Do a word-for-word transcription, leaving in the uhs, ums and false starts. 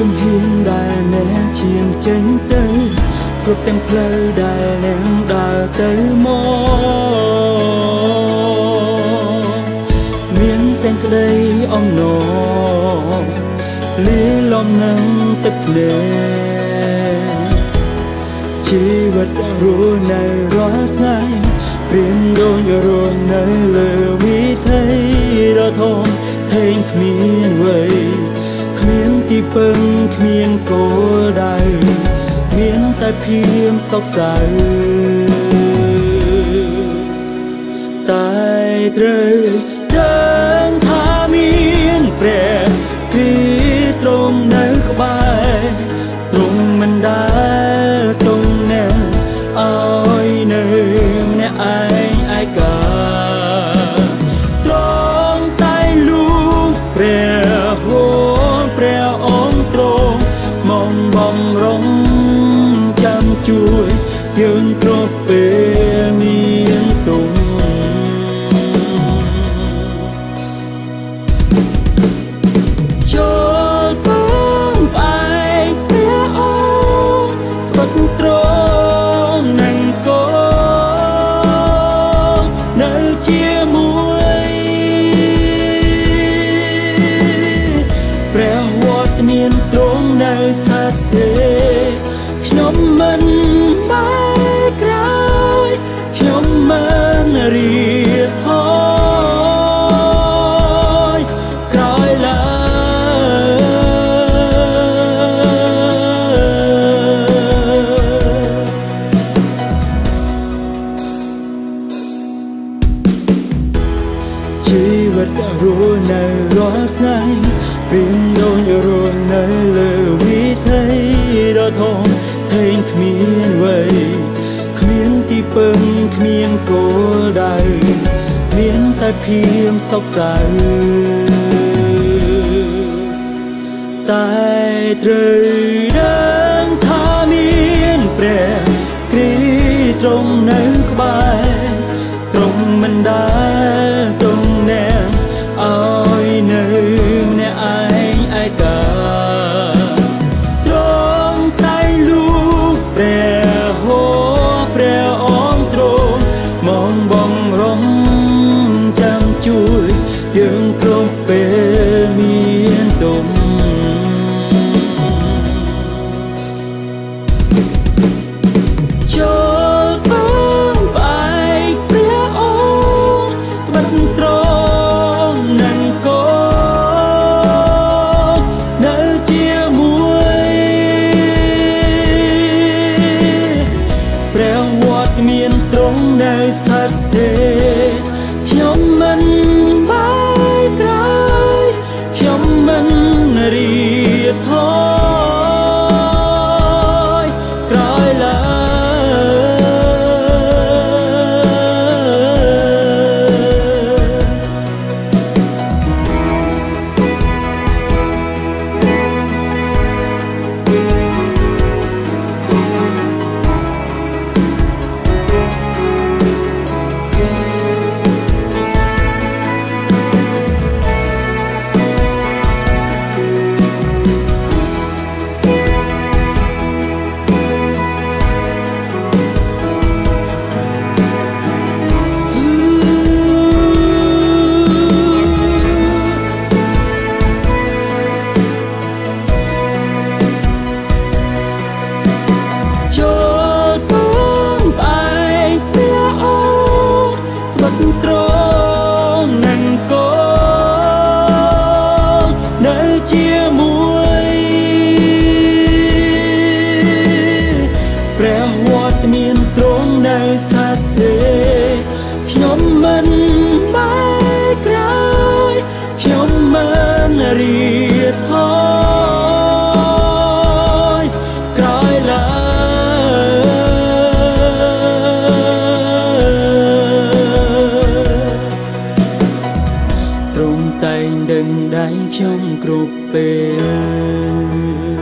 จงเห็นได้แน่เชียงเจนเตยกลับแต่งเพลงได้แน่ได้เตยมอเมียนแต่งกระไดอมนอลี้ลมนังตึกเนชีวิตรู้ในรักไงเปลี่ยนโดยรู้ในเลวิไทยระทมเทงเมียนไว้เมียนที่เปิงเมียนโกไดเมียนแต่เพียงสอกใสตายเตยเดินทามีนเปรตกรีตรงในกบายตรงมันได้ตรงแนวอ้อยเนื้อแนวไอไอกาตรงใต้ลูกเปรโหเปรองตรงมองบองร้องจำจุยยืนตรงเปมีนตรงตรงนั่งก็เนื้อเชี่ยมวยแปลว่าเนียนตรงในซาเซ่ขยมมันไม่กล้าขยมมันรีทอยกลายลาชีวิตรู้ในรักไงเปลี่ยนโดยรู้ในเลวิไทยดอทองเทงเขมียนไว้เขมียนที่เปิงเขมียนโกไดเมียนแต่เพียงสอกใสตายเตยเดินทามีนเปรกรีตรงในกบายตรงมันได้ยังครบเป็นมีนตมโยนปืนไปเปลี่ยนบันตรงนั่งก็เนื้อเชี่ยมวยแปลว่ามีนตรงในสัตว์เดชยมมันตรงนั่งก็เนื้อเชี่ยมวยแปลว่ามีนตรงในซาเซ่ขยมมันไม่กล้าขยมมันรีทอยกลายลาตรงแต่งดึงได้ช่องกรุบเป็น